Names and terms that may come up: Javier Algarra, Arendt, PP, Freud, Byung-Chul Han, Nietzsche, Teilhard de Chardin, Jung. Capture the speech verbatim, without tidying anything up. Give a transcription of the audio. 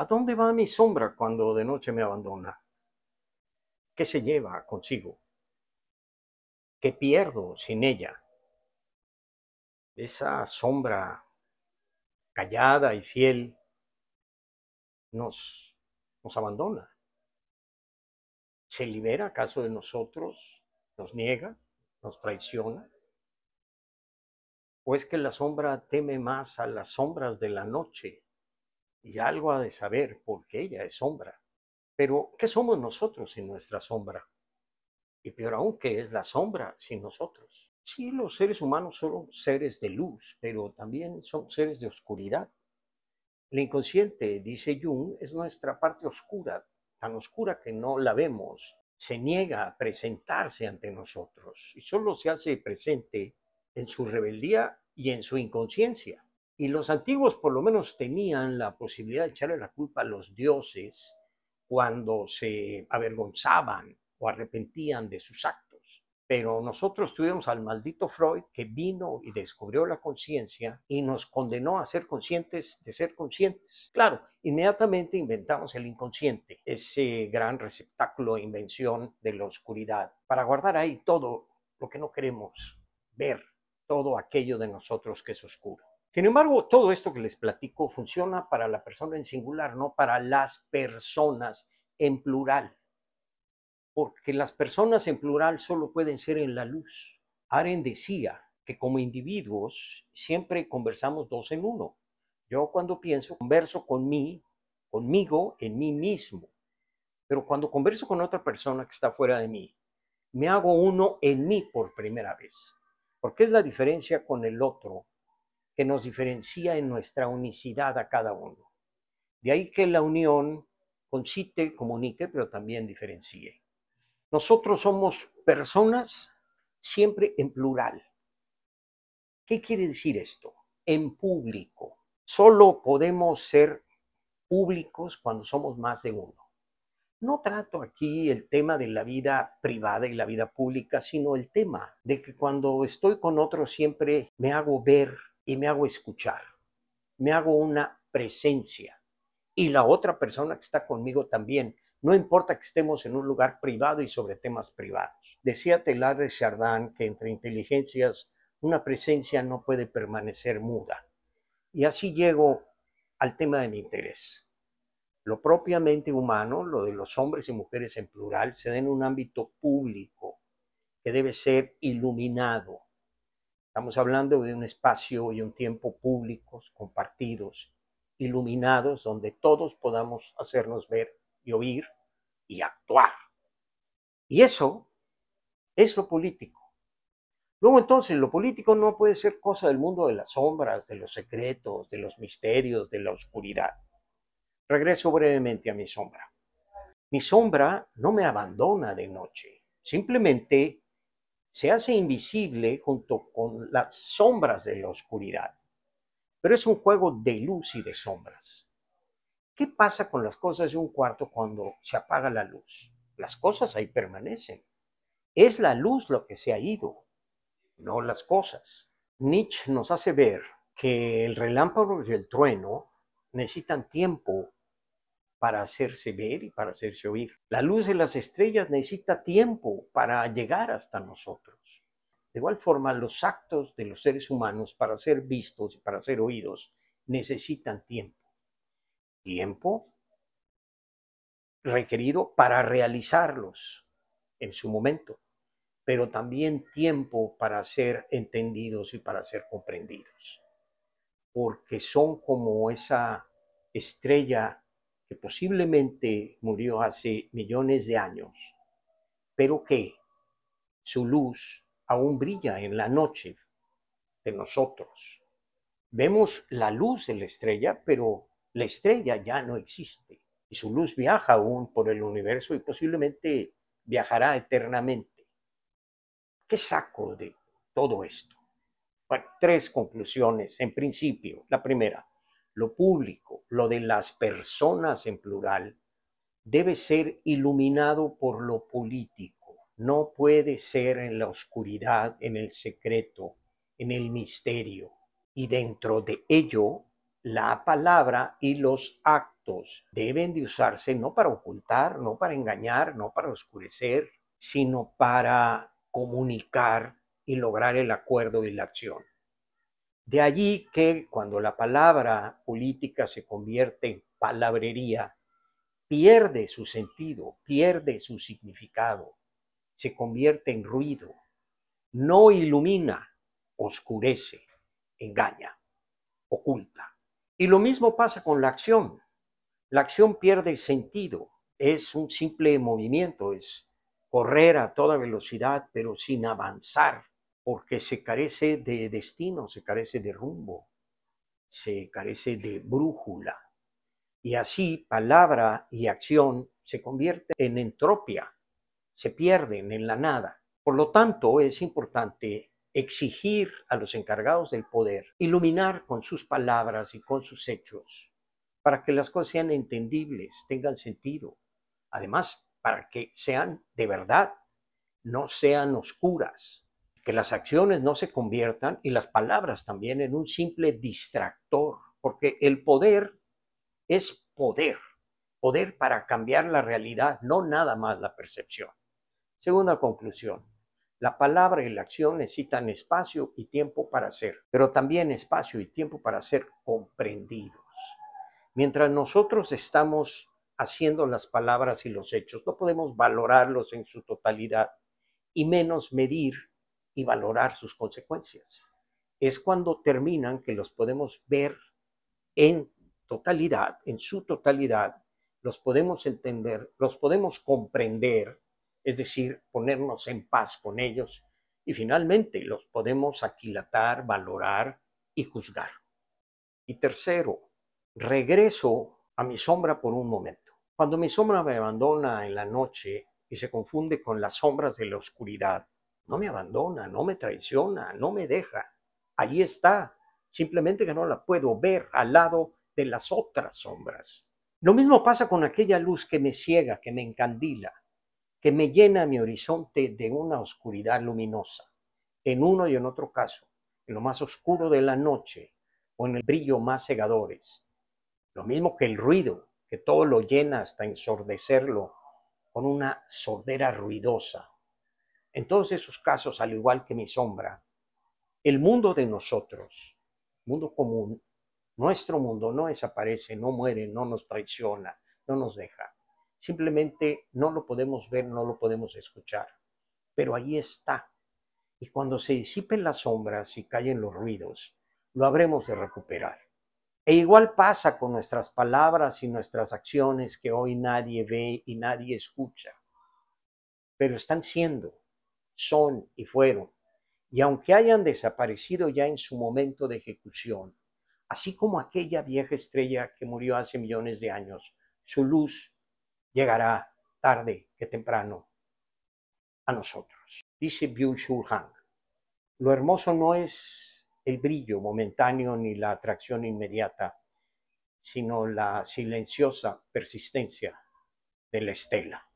¿A dónde va mi sombra cuando de noche me abandona? ¿Qué se lleva consigo? ¿Qué pierdo sin ella? Esa sombra callada y fiel nos, nos abandona. ¿Se libera acaso de nosotros? ¿Nos niega? ¿Nos traiciona? ¿O es que la sombra teme más a las sombras de la noche? Y algo ha de saber, porque ella es sombra. Pero, ¿qué somos nosotros sin nuestra sombra? Y peor aún, ¿qué es la sombra sin nosotros? Sí, los seres humanos son seres de luz, pero también son seres de oscuridad. El inconsciente, dice Jung, es nuestra parte oscura, tan oscura que no la vemos. Se niega a presentarse ante nosotros y solo se hace presente en su rebeldía y en su inconsciencia. Y los antiguos por lo menos tenían la posibilidad de echarle la culpa a los dioses cuando se avergonzaban o arrepentían de sus actos. Pero nosotros tuvimos al maldito Freud, que vino y descubrió la conciencia y nos condenó a ser conscientes de ser conscientes. Claro, inmediatamente inventamos el inconsciente, ese gran receptáculo e invención de la oscuridad, para guardar ahí todo lo que no queremos ver, todo aquello de nosotros que es oscuro. Sin embargo, todo esto que les platico funciona para la persona en singular, no para las personas en plural. Porque las personas en plural solo pueden ser en la luz. Arendt decía que como individuos siempre conversamos dos en uno. Yo cuando pienso, converso con mí, conmigo, en mí mismo. Pero cuando converso con otra persona que está fuera de mí, me hago uno en mí por primera vez. Porque es la diferencia con el otro que nos diferencia en nuestra unicidad a cada uno. De ahí que la unión concite, comunique, pero también diferencie. Nosotros somos personas siempre en plural. ¿Qué quiere decir esto? En público. Solo podemos ser públicos cuando somos más de uno. No trato aquí el tema de la vida privada y la vida pública, sino el tema de que cuando estoy con otro siempre me hago ver, y me hago escuchar, me hago una presencia. Y la otra persona que está conmigo también, no importa que estemos en un lugar privado y sobre temas privados. Decía Teilhard de Chardin que entre inteligencias una presencia no puede permanecer muda. Y así llego al tema de mi interés. Lo propiamente humano, lo de los hombres y mujeres en plural, se da en un ámbito público que debe ser iluminado. Estamos hablando de un espacio y un tiempo públicos, compartidos, iluminados, donde todos podamos hacernos ver y oír y actuar. Y eso es lo político. Luego entonces, lo político no puede ser cosa del mundo de las sombras, de los secretos, de los misterios, de la oscuridad. Regreso brevemente a mi sombra. Mi sombra no me abandona de noche, simplemente se hace invisible junto con las sombras de la oscuridad. Pero es un juego de luz y de sombras. ¿Qué pasa con las cosas de un cuarto cuando se apaga la luz? Las cosas ahí permanecen. Es la luz lo que se ha ido, no las cosas. Nietzsche nos hace ver que el relámpago y el trueno necesitan tiempo para hacerse ver y para hacerse oír. La luz de las estrellas necesita tiempo para llegar hasta nosotros. De igual forma, los actos de los seres humanos para ser vistos y para ser oídos necesitan tiempo. Tiempo requerido para realizarlos en su momento, pero también tiempo para ser entendidos y para ser comprendidos. Porque son como esa estrella que posiblemente murió hace millones de años, pero que su luz aún brilla en la noche de nosotros. Vemos la luz de la estrella, pero la estrella ya no existe, y su luz viaja aún por el universo y posiblemente viajará eternamente. ¿Qué saco de todo esto? Bueno, tres conclusiones en principio. La primera. Lo público, lo de las personas en plural, debe ser iluminado por lo político. No puede ser en la oscuridad, en el secreto, en el misterio. Y dentro de ello la palabra y los actos deben de usarse no para ocultar, no para engañar, no para oscurecer, sino para comunicar y lograr el acuerdo y la acción. De allí que cuando la palabra política se convierte en palabrería, pierde su sentido, pierde su significado, se convierte en ruido, no ilumina, oscurece, engaña, oculta. Y lo mismo pasa con la acción. La acción pierde sentido, es un simple movimiento, es correr a toda velocidad pero sin avanzar, porque se carece de destino, se carece de rumbo, se carece de brújula. Y así palabra y acción se convierten en entropía, se pierden en la nada. Por lo tanto, es importante exigir a los encargados del poder iluminar con sus palabras y con sus hechos para que las cosas sean entendibles, tengan sentido. Además, para que sean de verdad, no sean oscuras, que las acciones no se conviertan y las palabras también en un simple distractor, porque el poder es poder, poder para cambiar la realidad, no nada más la percepción. Segunda conclusión, la palabra y la acción necesitan espacio y tiempo para ser, pero también espacio y tiempo para ser comprendidos. Mientras nosotros estamos haciendo las palabras y los hechos, no podemos valorarlos en su totalidad y menos medir y valorar sus consecuencias. Es cuando terminan que los podemos ver en totalidad, en su totalidad, los podemos entender, los podemos comprender, es decir, ponernos en paz con ellos y finalmente los podemos aquilatar, valorar y juzgar. Y tercero, regreso a mi sombra por un momento. Cuando mi sombra me abandona en la noche y se confunde con las sombras de la oscuridad, no me abandona, no me traiciona, no me deja. Allí está, simplemente que no la puedo ver al lado de las otras sombras. Lo mismo pasa con aquella luz que me ciega, que me encandila, que me llena mi horizonte de una oscuridad luminosa, en uno y en otro caso, en lo más oscuro de la noche o en el brillo más cegadores. Lo mismo que el ruido, que todo lo llena hasta ensordecerlo con una sordera ruidosa. En todos esos casos, al igual que mi sombra, el mundo de nosotros, mundo común, nuestro mundo no desaparece, no muere, no nos traiciona, no nos deja. Simplemente no lo podemos ver, no lo podemos escuchar. Pero ahí está. Y cuando se disipen las sombras y callen los ruidos, lo habremos de recuperar. E igual pasa con nuestras palabras y nuestras acciones que hoy nadie ve y nadie escucha. Pero están siendo, son y fueron. Y aunque hayan desaparecido ya en su momento de ejecución, así como aquella vieja estrella que murió hace millones de años, su luz llegará tarde que temprano a nosotros. Dice Byung-Chul Han, lo hermoso no es el brillo momentáneo ni la atracción inmediata, sino la silenciosa persistencia de la estela.